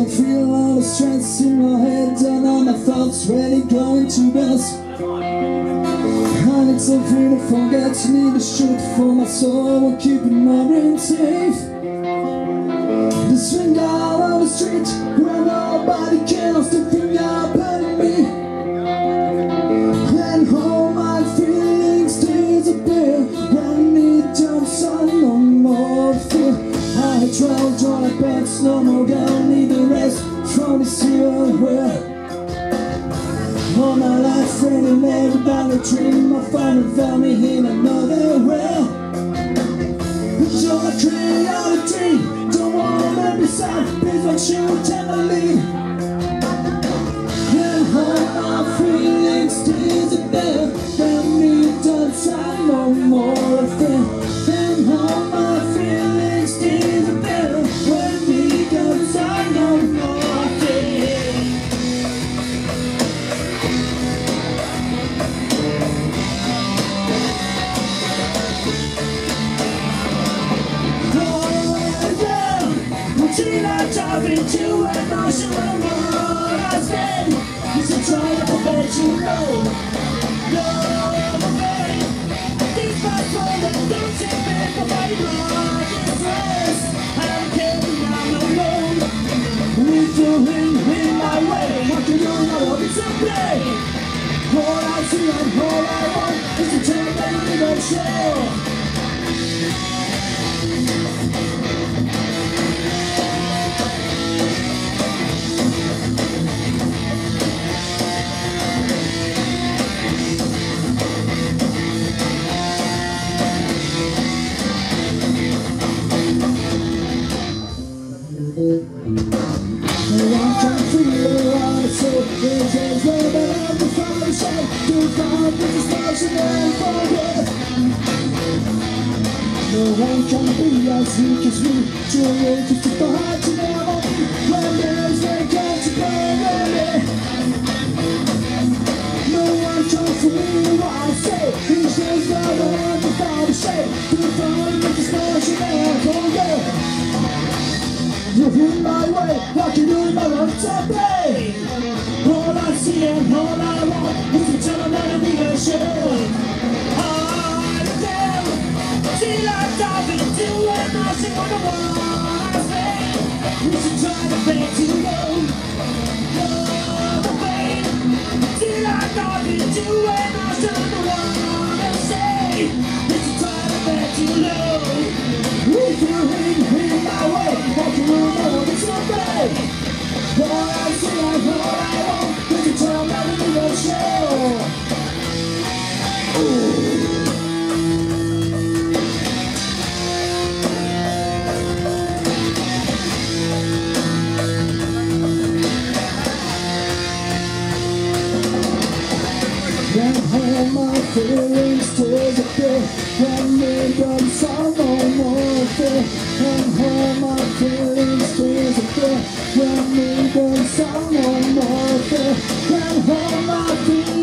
I feel all the stress in my head and all my thoughts really going to dust. I need something to forget, need a shoot for my soul and keeping my brain safe. The swing down on the street where nobody cares to bring up at me. Then all my feelings disappear when it jumps on no more fear. I had trouble drawing back, no more girl, need the rest from this here where. All my life running late without a dream, I finally found me in another world. But you're my reality, don't wanna let me sad, please don't you tenderly. And all my feelings disappear, when we don't sign no more of them. And all my feelings disappear, when we don't sign no more. Talking to emotional world husband. You should try to bet you know. No, I'm afraid. These parts for the don't take back my body rock is rest. I don't care when I'm alone. We're doing in my way. What can you know? It's a play. All I see and all I want is to take back the emotion. When we burn sound no more, when all my feelings